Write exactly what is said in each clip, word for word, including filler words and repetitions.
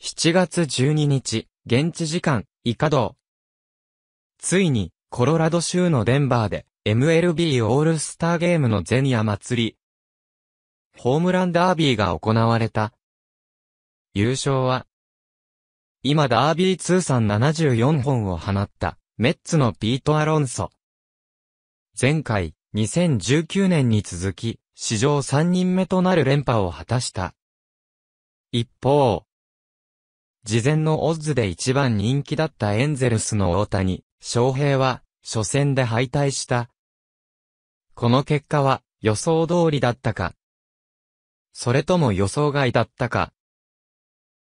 しちがつじゅうににち、現地時間、以下同。ついに、コロラド州のデンバーで、エムエルビー オールスターゲームのゼニア祭り。ホームランダービーが行われた。優勝は、今ダービー通算ななじゅうよんほんを放った、メッツのピート・アロンソ。前回、にせんじゅうきゅうねんに続き、史上さんにんめとなる連覇を果たした。一方、事前のオッズで一番人気だったエンゼルスの大谷翔平は、初戦で敗退した。この結果は、予想通りだったか。それとも予想外だったか。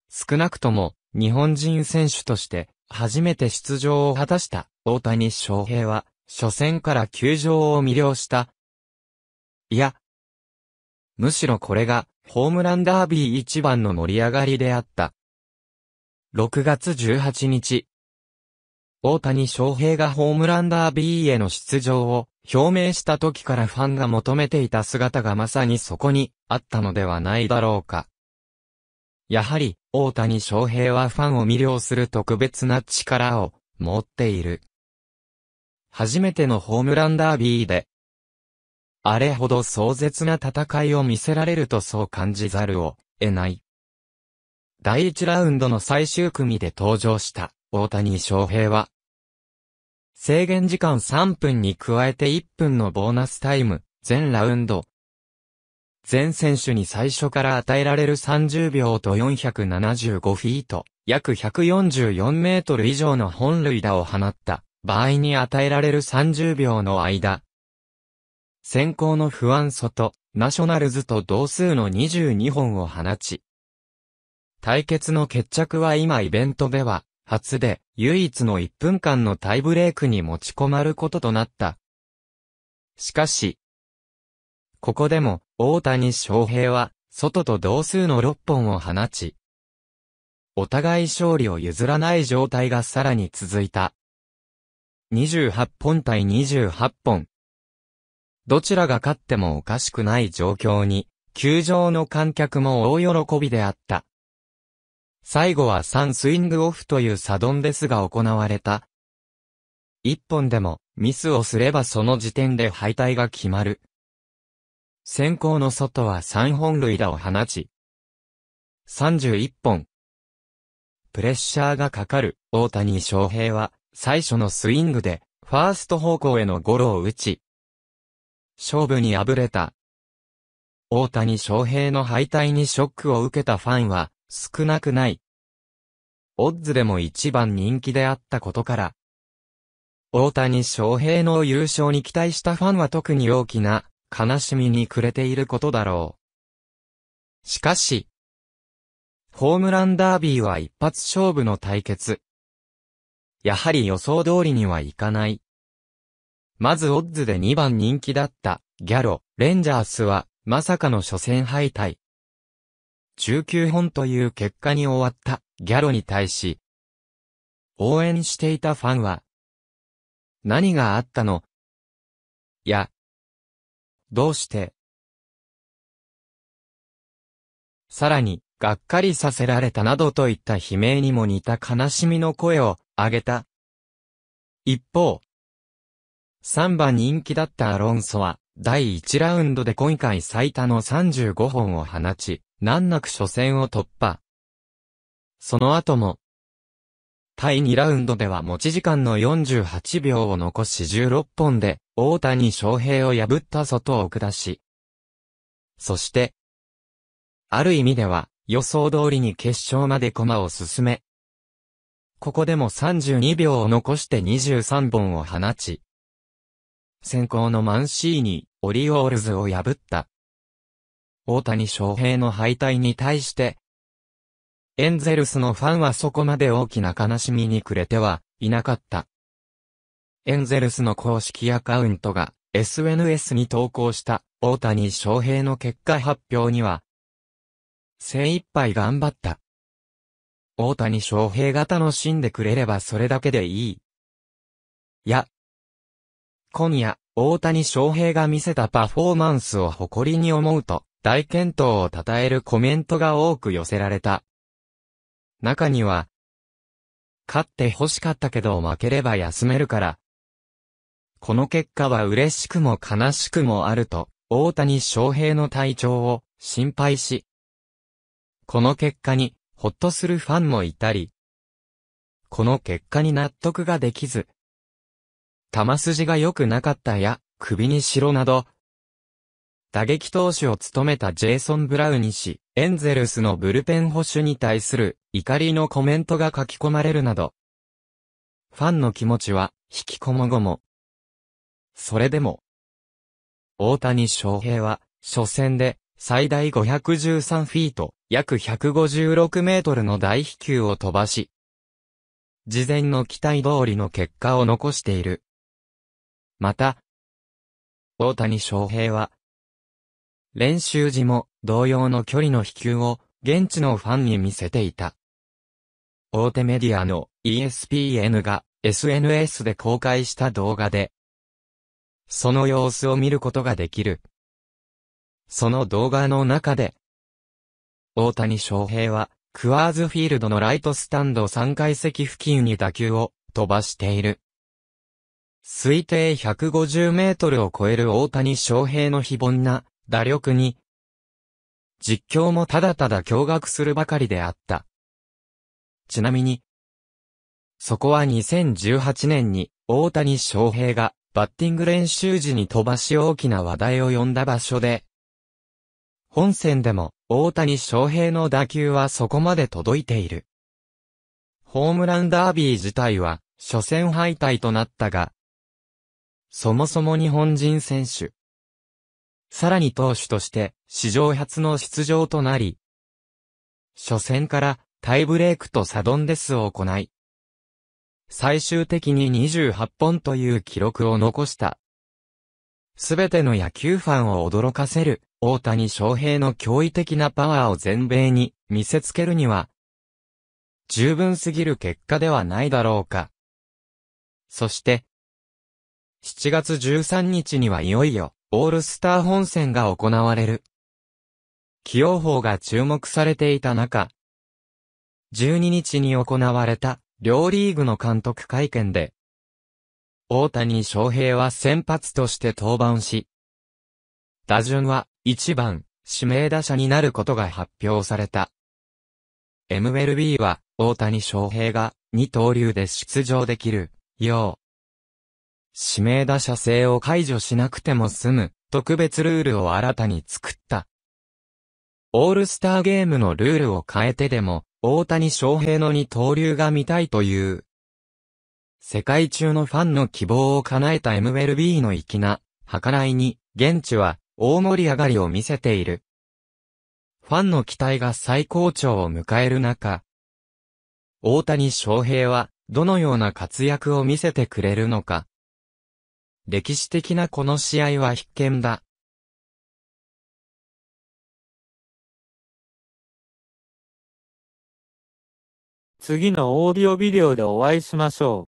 少なくとも、日本人選手として、初めて出場を果たした、大谷翔平は、初戦から球場を魅了した。いや、むしろこれが、ホームランダービー一番の盛り上がりであった。ろくがつじゅうはちにち。大谷翔平がホームランダービーへの出場を表明した時からファンが求めていた姿がまさにそこにあったのではないだろうか。やはり大谷翔平はファンを魅了する特別な力を持っている。初めてのホームランダービーで、あれほど壮絶な戦いを見せられるとそう感じざるを得ない。だいいちラウンドの最終組で登場した大谷翔平は、制限時間さんぷんに加えていっぷんのボーナスタイム、全ラウンド。全選手に最初から与えられるさんじゅうびょうとよんひゃくななじゅうごフィート、約ひゃくよんじゅうよんメートル以上の本塁打を放った場合に与えられるさんじゅうびょうの間。先行のフアンソト、ナショナルズと同数のにじゅうにほんを放ち。対決の決着は今イベントでは、初で、唯一のいっぷんかんのタイブレークに持ち込まることとなった。しかし、ここでも、大谷翔平は、ソトと同数のろっぽんを放ち、お互い勝利を譲らない状態がさらに続いた。にじゅうはっぽんたいにじゅうはっぽん。どちらが勝ってもおかしくない状況に、球場の観客も大喜びであった。最後はさんスイングオフというサドンデスが行われた。一本でもミスをすればその時点で敗退が決まる。先行のソトはさんぼんるいだを放ち。さんじゅういっぽん。プレッシャーがかかる大谷翔平は最初のスイングでファースト方向へのゴロを打ち。勝負に敗れた。大谷翔平の敗退にショックを受けたファンは、少なくない。オッズでも一番人気であったことから。大谷翔平の優勝に期待したファンは特に大きな悲しみに暮れていることだろう。しかし、ホームランダービーは一発勝負の対決。やはり予想通りにはいかない。まずオッズでにばんにんきだったギャロ、レンジャースはまさかの初戦敗退。じゅうきゅうほんという結果に終わったギャロに対し、応援していたファンは、何があったの？いや、どうして？さらに、がっかりさせられたなどといった悲鳴にも似た悲しみの声を上げた。一方、さんばんにんきだったアロンソは、だいいちラウンドで今回最多のさんじゅうごほんを放ち、難なく初戦を突破。その後も、だいにラウンドでは持ち時間のよんじゅうはちびょうを残しじゅうろっぽんで大谷翔平を破ったソトを下し。そして、ある意味では予想通りに決勝まで駒を進め、ここでもさんじゅうにびょうを残してにじゅうさんぼんを放ち、先行のマンシーニ、オリオールズを破った。大谷翔平の敗退に対して、エンゼルスのファンはそこまで大きな悲しみに暮れてはいなかった。エンゼルスの公式アカウントが エスエヌエス に投稿した大谷翔平の結果発表には、精一杯頑張った。大谷翔平が楽しんでくれればそれだけでいい。いや、今夜、大谷翔平が見せたパフォーマンスを誇りに思うと、大健闘を称えるコメントが多く寄せられた。中には、勝って欲しかったけど負ければ休めるから。この結果は嬉しくも悲しくもあると、大谷翔平の体調を心配し、この結果にほっとするファンもいたり、この結果に納得ができず、球筋が良くなかったや、首にしろなど、打撃投手を務めたジェイソン・ブラウニ氏、エンゼルスのブルペン捕手に対する怒りのコメントが書き込まれるなど、ファンの気持ちは引きこもごも。それでも、大谷翔平は、初戦で最大ごひゃくじゅうさんフィート、約ひゃくごじゅうろくメートルの大飛球を飛ばし、事前の期待通りの結果を残している。また、大谷翔平は、練習時も同様の距離の飛球を現地のファンに見せていた。大手メディアの イーエスピーエヌ が エスエヌエス で公開した動画で、その様子を見ることができる。その動画の中で、大谷翔平はクアーズフィールドのライトスタンドさんがいせき付近に打球を飛ばしている。推定ひゃくごじゅうメートルを超える大谷翔平の非凡な打力に、実況もただただ驚愕するばかりであった。ちなみに、そこはにせんじゅうはちねんに大谷翔平がバッティング練習時に飛ばし大きな話題を呼んだ場所で、本戦でも大谷翔平の打球はそこまで届いている。ホームランダービー自体は初戦敗退となったが、そもそも日本人選手、さらに投手として史上初の出場となり、初戦からタイブレークとサドンデスを行い、最終的ににじゅうはっぽんという記録を残した。すべての野球ファンを驚かせる大谷翔平の驚異的なパワーを全米に見せつけるには、十分すぎる結果ではないだろうか。そして、しちがつじゅうさんにちにはいよいよ、オールスター本戦が行われる。起用法が注目されていた中、じゅうににちに行われた両リーグの監督会見で、大谷翔平は先発として登板し、打順はいちばん指名打者になることが発表された。エムエルビー は大谷翔平がに刀流で出場できるよう、指名打者制を解除しなくても済む特別ルールを新たに作った。オールスターゲームのルールを変えてでも大谷翔平の二刀流が見たいという世界中のファンの希望を叶えた エムエルビー の粋な計らいに現地は大盛り上がりを見せている。ファンの期待が最高潮を迎える中、大谷翔平はどのような活躍を見せてくれるのか。歴史的なこの試合は必見だ。次のオーディオビデオでお会いしましょう。